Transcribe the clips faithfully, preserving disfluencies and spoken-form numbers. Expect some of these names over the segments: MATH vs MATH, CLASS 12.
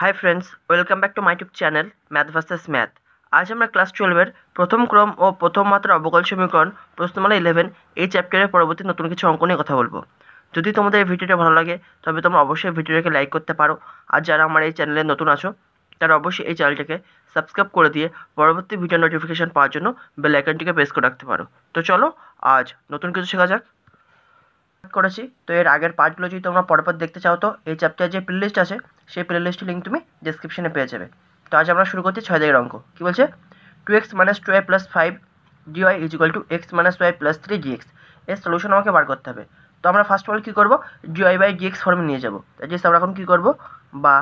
Hi friends welcome back to my YouTube channel math versus math. आज हमें class twelve एर प्रथम क्रम और प्रथम मात्रा अवकल समीकरण प्रश्नमाला इलेवन ये चैप्टारे परवर्ती नतून किछु अंक निये कथा बोलबो। यदि तुम्हारे भिडियोटा भालो लागे तबे तोमरा अवश्य भिडियोटाके लाइक करते पारो और जारा आमार चैनेले नतून आछो तारा अवश्य ये चैनलटाके सबसक्राइब करे दिए परवर्ती भिडियो नोटिफिकेशन पाओयार जोन्नो बेल आइकनटिके प्रेस करे राखते पारो। तो चलो आज नतून किछु शेखा जाक। করেছি তো এর আগের পার্টগুলো যদি তোমরা পরপর দেখতে চাও তো এই চ্যাপ্টারে যে প্লেলিস্ট আছে সেই প্লেলিস্টের লিংক তুমি ডেসক্রিপশনে পেয়ে যাবে। তো আজ আমরা শুরু করছি ছয় দাগের অঙ্ক। কি বলছে two x - two y + five dy = x - y + three dx এর সলিউশন আমাকে বার করতে হবে। তো আমরা ফার্স্ট অফ অল কি করব dy / dx ফর্মে নিয়ে যাব। তাই যে আমরা এখন কি করব বা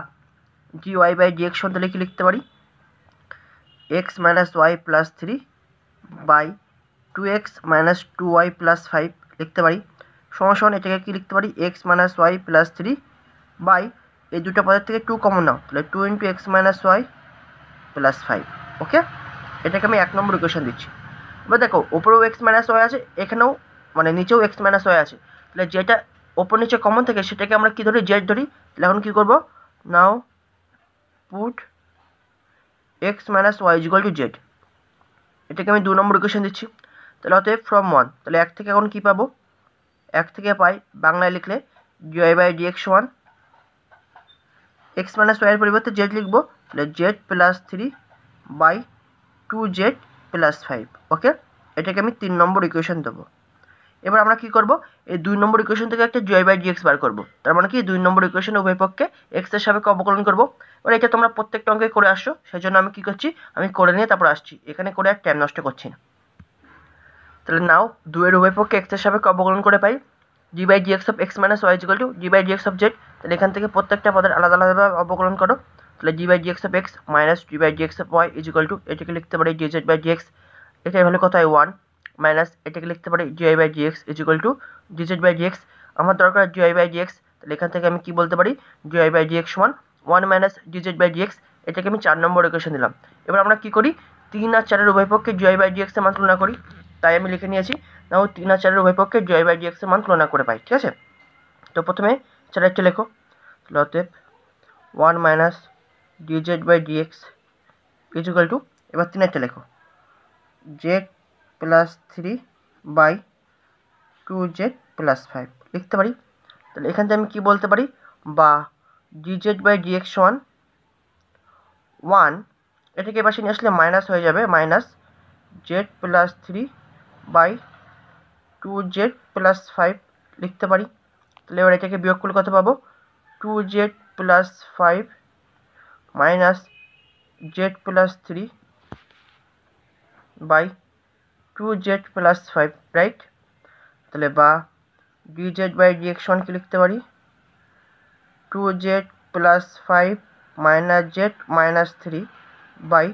dy / dx সমান তাহলে কি লিখতে পারি x - y + three / two x - two y + five লিখতে পারি। সমান এটাকে কি লিখতে পারি x - y + থ্রি বাই এই দুটো পদের থেকে টু কমন নাও তাহলে two into x - y + five. Okay এটাকে আমি এক নম্বর ইকুয়েশন দিচ্ছি। এবার দেখো উপরেও x - y আছে এখানেও মানে নিচেও x - y আছে তাহলে যেটা উপর নিচে কমন থাকে সেটাকে আমরা কি ধরি z ধরি। তাহলে এখন কি করব now put x - y = z এটাকে আমি দুই নম্বর ইকুয়েশন দিচ্ছি। তাহলে অতএব ফ্রম ওয়ান তাহলে এক থেকে এখন কি পাবো एक थे पाई बांगलाय लिखले dy by dx one x minus y एर परिवर्ते z लिखबो ताहले z plus three by two z plus five. Okay एटाके आमि तीन नम्बर इक्वेशन देबो। एबार आमरा कि करब ए दुई नम्बर इक्वेशन थेके एकटा dy by dx बार करब। तार माने कि दुई नम्बर इक्वेशन उभय पक्षे x एर सापेक्षे अवकलन करब। एबार एटा तोमरा प्रत्येकटा अंके करे आसछो सेइजন্য आमि कि करछि आमि करे निये तारपर आसछि एखाने करे आर टाइम नष्ट करछि ना। তাহলে নাও দুই এর উভয় পক্ষে x এর সাপেক্ষে অবকলন করে পাই d by dx of x minus y equal to d by dx of z। তাহলে এখান থেকে প্রত্যেকটা পদের আলাদা আলাদাভাবে অবকলন করো তাহলে d by dx of x minus d by dx of y equal to এটাকে লিখতে পারি dz by dx এটাই ভ্যালু কত হয় ওয়ান মাইনাস এটাকে লিখতে পারি dy by dx equal to dz by dx। আমার দরকার dy by dx তাহলে এখান থেকে আমি কি বলতে পারি dy by dx সমান one minus dz by dx। এটাকে আমি চার নম্বর ইকুয়েশন দিলাম। এবার আমরা কি করি তিন আর চার এর উভয় পক্ষে dy by dx এর মান তুলনা করি। তাই আমি লিখে নিয়েছি নাও তিন আর চার এর উভয় পক্ষে dy by dx এর মান তুলনা করে পাই। ঠিক আছে তো প্রথমে চার একটা লেখো অতএব one minus dz by dx equal to এবার তিন একটা লেখো z plus three by two z plus five লিখতে পারি। তাহলে এখান থেকে আমি কি বলতে পারি বা dz by dx সমান ওয়ান এটাকে এবার নিয়ে আসলে মাইনাস হয়ে যাবে minus z plus three by two z plus five লিখতে পারি। তাহলে এবার এটাকে বিয়োগ করলে কত পাবো two z plus five minus z plus three by two z plus five right. তাহলে বা d z by d x one কি লিখতে পারি two z plus five minus z minus three by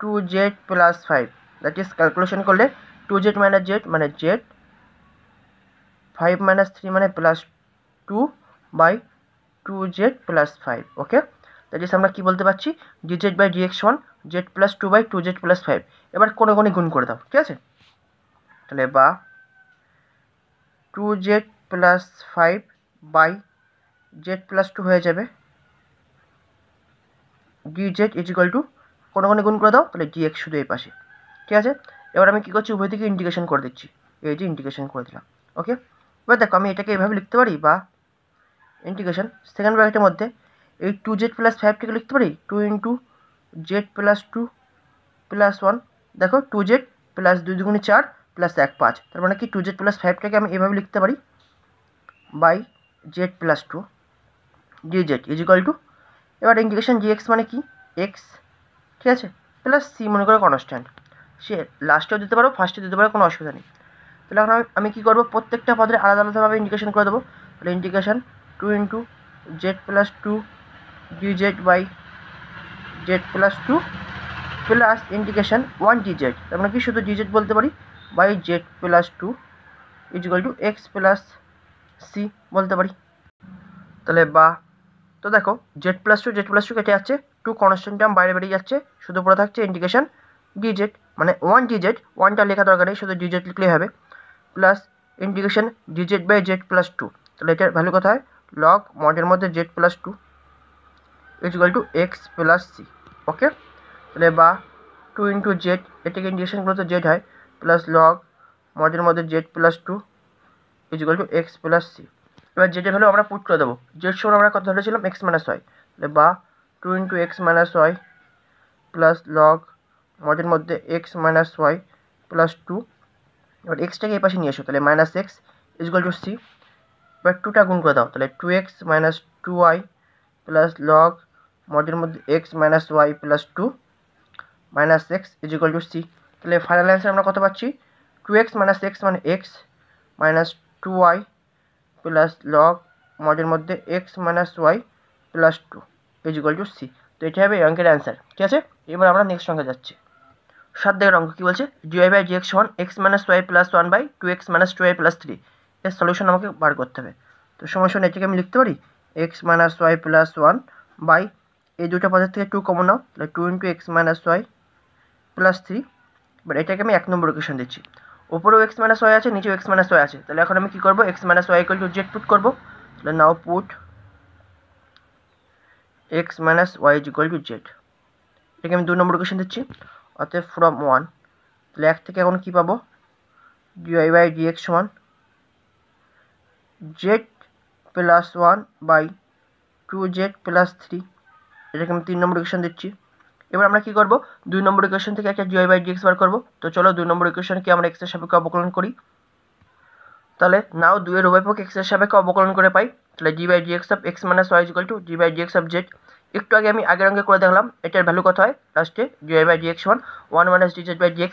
two z plus five that is calculation করলে two z minus z মানে z five minus three মানে plus two by two z plus five. Okay that is আমরা কী বলতে পারছি d z by d x one z plus two by two z plus five. এবার কোনো কোনো গুণ করে দাও। ঠিক আছে তাহলে বা two z plus five by z plus two হয়ে যাবে d z is equal to কোনো কোনো গুণ করে দাও তাহলে ডি এক্স শুধু এই পাশে। ঠিক আছে এবার আমি কী করছি উভয় দিকে ইন্টিগ্রেশন করে দিচ্ছি এই যে ইন্টিগ্রেশন করে দিলাম। ওকে এবার দেখো আমি এটাকে এভাবে লিখতে পারি বা ইন্টিগ্রেশন সেকেন্ড ব্র্যাকেটের মধ্যে এই টু জেড প্লাস ফাইভটাকে লিখতে পারি two into z plus two plus one দেখো টু জেড প্লাস দুই দুগুণে চার প্লাস এক পাঁচ তার মানে কি টু জেড প্লাস ফাইভটাকে আমি এভাবে লিখতে পারি by z plus two d z is equal to এবার ইন্টিগ্রেশন ডি এক্স মানে কি এক্স। ঠিক আছে প্লাস সি মনে করো কনস্ট্যান্ট সে লাস্টেও দিতে পারো ফার্স্টেও দিতে পারো কোনো অসুবিধা নেই। তাহলে এখন আমি কী করবো প্রত্যেকটা পদের আলাদা আলাদাভাবে ইন্টিগ্রেশন করে দেবো তাহলে integration two into z plus two d z by z plus two plus integration one d z আমরা কি শুধু ডি জেড বলতে পারি by z plus two is equal to x plus c বলতে পারি। তাহলে বা তো দেখো z plus two z plus two কেটে যাচ্ছে টু কনস্ট্যান্ট টার্ম বাইরে বেরিয়ে যাচ্ছে শুধু পড়ে থাকছে ইন্টিগ্রেশন ডি জেড মানে ওয়ান ডি জেড ওয়ানটা লেখা দরকার নেই শুধু ডি জেড লিখলেই হবে plus integration d z by z plus two তাহলে এটার ভ্যালু কথা হয় লগ মডের মধ্যে z plus two is equal to x plus c okay তাহলে বা टू इंटू जेड এটাকে ইন্টিগ্রেশনগুলো তো जेड है प्लस लग मजर मध्य z plus two is equal to x plus c এবার জেডের ভ্যালু আমরা পুট করে দেবো জেড সমান আমরা কত ধরেছিলাম एक्स माइनस वाई তাহলে বা two into x minus y plus log मजर मध्य x minus y plus two এবার এক্সটাকে এই পাশে নিয়ে এসো তাহলে minus x is equal to c এবার টুটা গুণ করে দাও তাহলে two x minus two y plus log मॉडल मध्य x minus y plus two minus x is equal to c तो फाइनल आंसर हमें कत पासी टू एक्स माइनस एक्स मान x minus two y plus log मॉडल मध्य x minus y plus two is equal to c तो ये अंकेर आंसर ठीक है। एबार नेक्स्ट अंके जाच्छी सात दिकेर अंक कि बोलछे dy by dx समान x minus y plus one by two x minus two y plus three एर सल्यूशन हमें बार करते हैं तो समस्या एटाके आमि लिखते पारी x minus y plus one by এই দুটো পদের থেকে टू কমন নাও তাহলে two into x minus y plus three এবার এটাকে আমি এক নম্বর ইকুয়েশন দিচ্ছি উপরেও x মাইনাস y আছে নিচেও x মাইনাস y আছে তাহলে এখন আমি কি করব x minus y equal to z put করব তাহলে now put x minus y equal to z এটাকে আমি দুই নম্বর ইকুয়েশন দিচ্ছি অতএব ফ্রম वन তাহলে এক থেকে এখন কি পাবো dy by dx সমান z plus one by two z plus three এটাকে আমি तीन নম্বর ইকুয়েশন দিচ্ছি এবার আমরা কি করব দুই নম্বর ইকুয়েশন থেকে একটা dy by dx বার করব তো চলো দুই নম্বর ইকুয়েশনকে আমরা x এর সাপেক্ষে অবকলন করি তাহলে নাও দুই এর উভয়পক্ষে x এর সাপেক্ষে অবকলন করে পাই তাহলে d by dx of x minus y equal to d by dx of z একটু আগে আমি আগের অঙ্কে করে দেখলাম এটার ভ্যালু কত হয় লাস্টে dy by dx সমান one minus dz by dx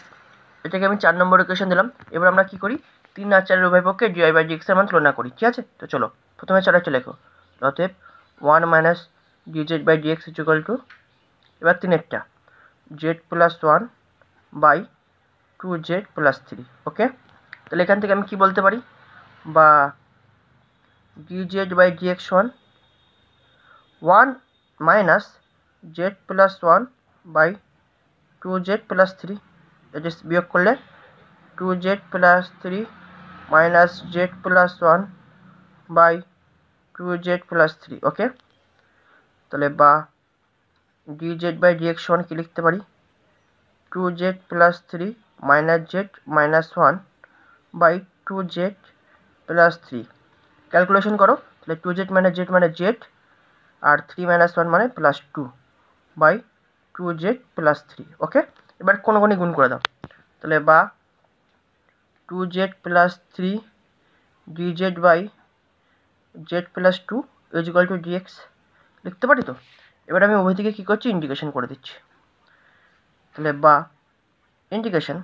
এটাকে আমি চার নম্বর ইকুয়েশন দিলাম এবার আমরা কি করি तीन আর चार এর উভয়পক্ষে dy by dx এর মান তুলনা করি ঠিক আছে তো চলো প্রথমে চার চলে লেখো অতএব one minus dz by dx is equal to एबार तीन एक्टा z plus one by two z plus three okay तो एखान थेके आमि कि बोलते पारी बा dz by dx one one minus z plus one by two z plus three okay वियोग करले two z plus three minus z plus one by two z plus three okay तले बा dz by dx वन की लिखते पारी two z plus three minus z minus one by two z plus three calculation करो तले two z minus z minus z और three minus one माने plus two by two z plus three okay एबार कोनो कोनी गुण करे दाओ तले बा two z plus three dz by z plus two is equal to dx लिखते पारी तो एबार आमि उभय दिके कि करछि इंटीग्रेशन करे दिच्छि ताहले बा इंटीग्रेशन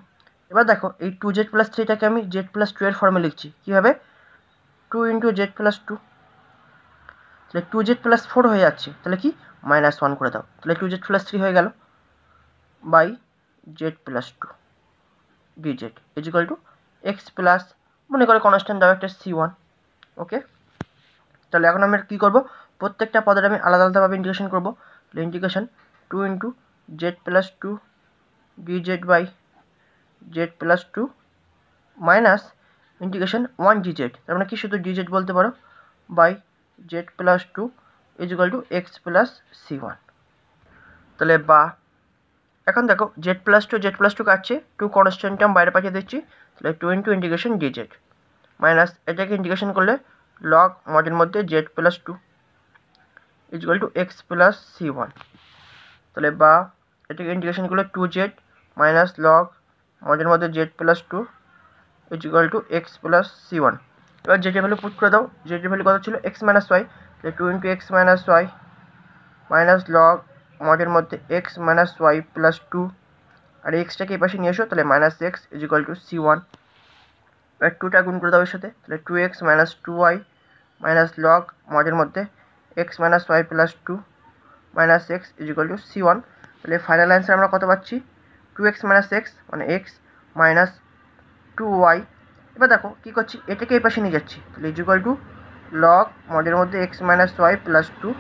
एबार देखो ये टू जेड प्लस थ्रीटाके आमि जेड प्लस टू एर फर्मे लिखछि किभाबे two into z plus two ताहले टू जेड प्लस फोर हये जाच्छे ताहले कि माइनस वन करे दाओ ताहले टू जेड प्लस थ्री हये गेल by z plus two d z is equal to x plus मने करे कन्स्टैंट दाओ एकटा सी वन ओके ताहले एखन आमि कि करब प्रत्येकटा पदेर आमि आलादा आलादाभाबे इंटीग्रेशन करब तो integration two into z plus two dz by z plus two minus integration one dz तार माने कि शुधु dz बोलते पारो by z plus two is equal to x plus c one ताहले बा एखन देखो z plus two z plus two काटछे टू कन्स्टैंट टार्म बाइरे पाठिये दिच्छि ताहले two into integration dz minus एटाके इंटीग्रेशन करले लग मडेर मध्य z plus two is equal to x plus c one तले बा एटाके इंटीग्रेशन करले टू जेड माइनस लग मडेर मध्य z plus two is equal to x plus c one एबार जेड एर भ्यालु पुट करे दाओ जेड एर भ्यालु कत छिलो एक्स माइनस वाई ताहले two into x minus y minus log मडेर मध्य x minus y plus two और एक्सटाके ए पाशे निये एसो ताहले minus x is equal to c one एबार टूटा गुण करे दाओ एर साथे ताहले two x minus two y minus log मडेर मध्य x minus y plus two minus x is equal to c one तो फाइनल आंसर हमें कत पासी टू एक्स माइनस एक्स मैं एक्स माइनस टू वाई एब देखो कि करके पास नहीं जा इज इक्वल टू लग मडेर मध्य x minus y plus two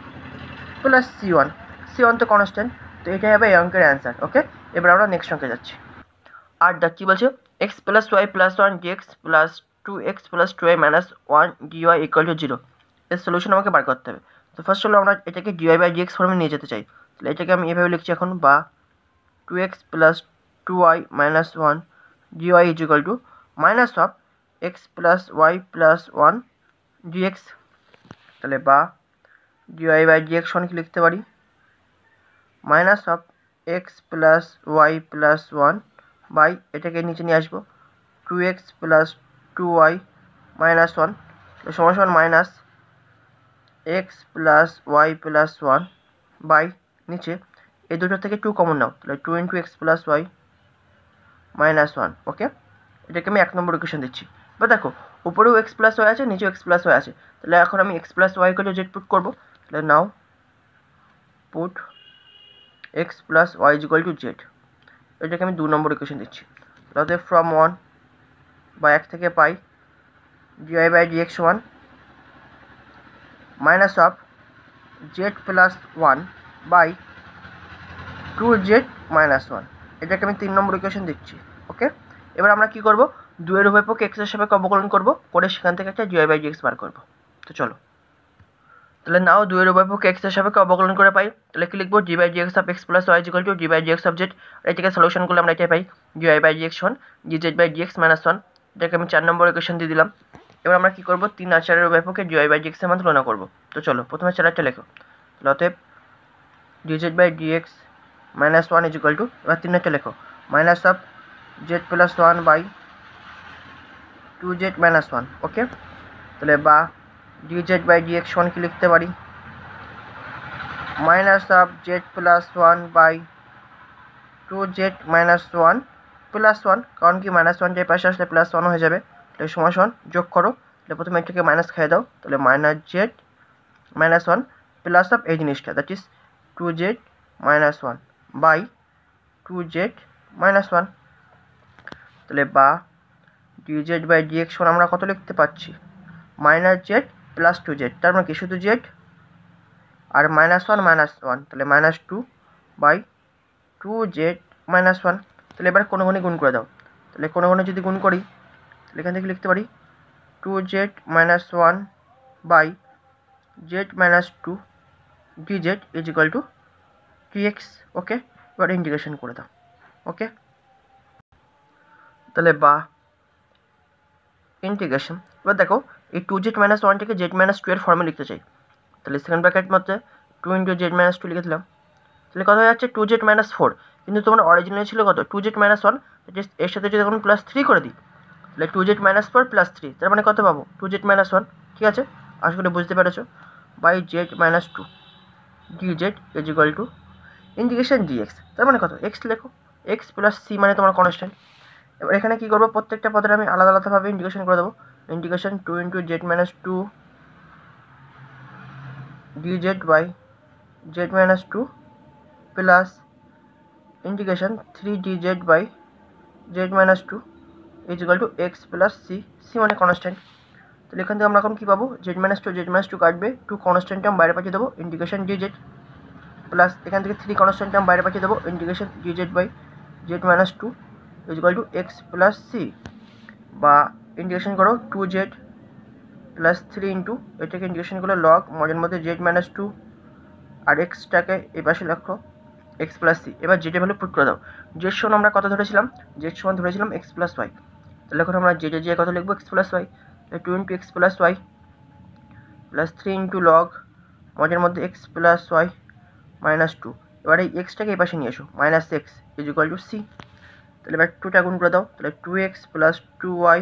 plus c one c one तो कन्स्टैंट तो ये अंकेर आंसर ओके एबार नेक्स्ट अंके जा x plus y plus one d x plus two x plus two y minus one d y equal to zero एर solution हमें बार करते हैं তো ফার্স্ট হলো আমরা এটাকে dy বাই dx ফর্মে নিয়ে যেতে চাই। তাহলে এটাকে আমি এভাবে লিখছি এখন, বা two x plus two y minus one dy is equal to minus of x plus y plus one dx। তাহলে বা dy বাই dx সমান কি লিখতে পারি, minus of x plus y plus one by, এটাকে নিচে নিয়ে আসবো two x plus two y minus one সমান সমান minus x plus y plus one by नीचे ए दोटो थेके टू कमन नाओ ताहले two into x plus y minus one. Okay एटाके आमि एक नम्बर इक्वेशन दिच्छि। बा देखो उपरेও एक्स प्लस वाई आछे, नीचेও एक्स प्लस वाई आछे, ताहले एखन आमि एक्स प्लस वाई करे जेड पुट करब। ताहले now put x plus y is equal to z. एटाके आमि दो नम्बर इक्वेशन दिच्छि। ताहले फ्रम वन बाई एक थेके पाई d by d x one minus of z plus one by two z minus one. एटाके आमि तीन नम्बर इक्वेशन दिच्छि। ओके एबार आमरा कि करब, दो एर उभयपक्षे एक्स एर सापेक्षे अवकलन करब, करे सेखान थेके एकटा dy by dx বার করব। তো চলো তাহলে নাও दो एर उभयपक्षे एक्स एर सापेक्षे अवकलन करे पाई। তাহলে কি লিখব, dy by dx of x plus y equal to dy by dx of z। এটাকে সলিউশন করলে আমরা এটা পাই dy by dx one dz by dx minus one. এটাকে আমি চার নম্বর ইকুয়েশন দিয়ে দিলাম। এবার আমরা কি করব, তিন আর চারের উভয়পক্ষে dy by dx এর মান তুলনা করব। তো চলো প্রথমে চারটা লেখো, অতএব dz by dx minus one is equal to, এবার তিনটা লেখো minus of z plus one by two z minus one. Okay তাহলে বা dz by dx वन কি লিখতে পারি, minus of z plus one by two z minus one plus one, কারণ কি minus वन এর পাশে আসলে plus वन হয়ে যাবে। তাহলে সমাসন যোগ করো, তাহলে প্রথমে এটাকে মাইনাস খেয়ে দাও, তাহলে minus z minus one plus of এই জিনিসটা that is two z minus one by two z minus one. তাহলে বা d z by d x one আমরা কত লিখতে পাচ্ছি, minus z plus two z, তার মানে কি শুধু জেড আর মাইনাস ওয়ান মাইনাস ওয়ান, তাহলে minus two by two z minus one. তাহলে এবার কোনো ঘনে গুণ করে দাও, তাহলে কোনো ঘনে যদি গুণ করি এখান থেকে লিখতে পারি two z minus one by z minus two d z is equal to T x. Okay এবার ইন্টিগ্রেশন করে দাও। ওকে তাহলে বা ইন্টিগ্রেশন, এবার দেখো এই টু জেড মাইনাস ওয়ানটাকে জেড মাইনাস টু এর ফর্মে লিখতে চাই। তাহলে সেকেন্ড ব্র্যাকেট মধ্যে two into z minus two লিখে দিলাম। তাহলে কথা হয়ে যাচ্ছে টু জেড মাইনাস ফোর, কিন্তু তোমার অরিজিনাল ছিল কত টু জেড মাইনাস ওয়ান, এর সাথে যদি এখন প্লাস থ্রি করে দিই তাহলে two z minus four plus three, তার মানে কত পাবো টু জেড মাইনাস ওয়ান। ঠিক আছে আশা করে বুঝতে পেরেছো, by z minus two d z is equal to integration d x, তার মানে কত এক্স লেখো, এক্স প্লাস সি মানে তোমার কনস্ট্যান্ট। এবার এখানে কী করবো, প্রত্যেকটা পদের আমি আলাদা আলাদাভাবে ইন্টিগ্রেশন করে দেবো, integration two into z minus two d z by z minus two plus integration three d z by z minus two is equal to x plus c, c माने कन्स्टैंट। तो एखान हमें एम कि पा z minus two z minus two काटबे two constant हम बाहर पाठिए देव इंटीग्रेशन डि जेड प्लस एखान थ्री कन्स्टैंट हम बाहर पाठिए देव integration d z by z minus two is equal to x plus c बा इंटीग्रेशन करो two z plus three into एटे इंटीग्रेशन करो लग मजर मध्य जेड माइनस टू और एक्सटा के एपाशे रखो एक्स प्लस सी। एबार जेड भैल्यू पुट कर दाओ, जेड समान आमरा कत धरेछिलाम, जेड समान धरेछिलाम एक्स प्लस वाई। তাহলে এখন আমরা জেডের জায়গায় কত লিখব x plus y, two into x plus y plus three into log মজার মধ্যে x plus y minus two. এবার এই এক্সটাকে এই পাশে নিয়ে এসো, minus x is equal to c. তাহলে এবার টুটা গুণ করে দাও, তাহলে two x plus two y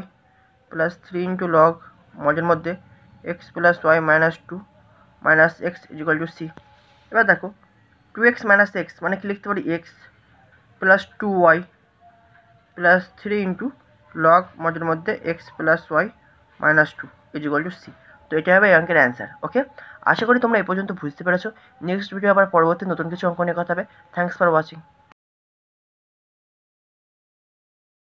plus three into log মজার মধ্যে x plus y minus two minus x is equal to c. এবার দেখো টু এক্স মাইনাস এক্স মানে কি লিখতে পারি x plus two y plus three into log मजर मध्य x plus y minus two is equal to c. तो ये है अंकेर आंसर। ओके आशा करी तुम्हारा ए पर्यन्त बुझते पेरेछो। नेक्स्ट भिडियो आबार परवर्ती नतून किछु अंक निये कथा होबे। Thanks for watching.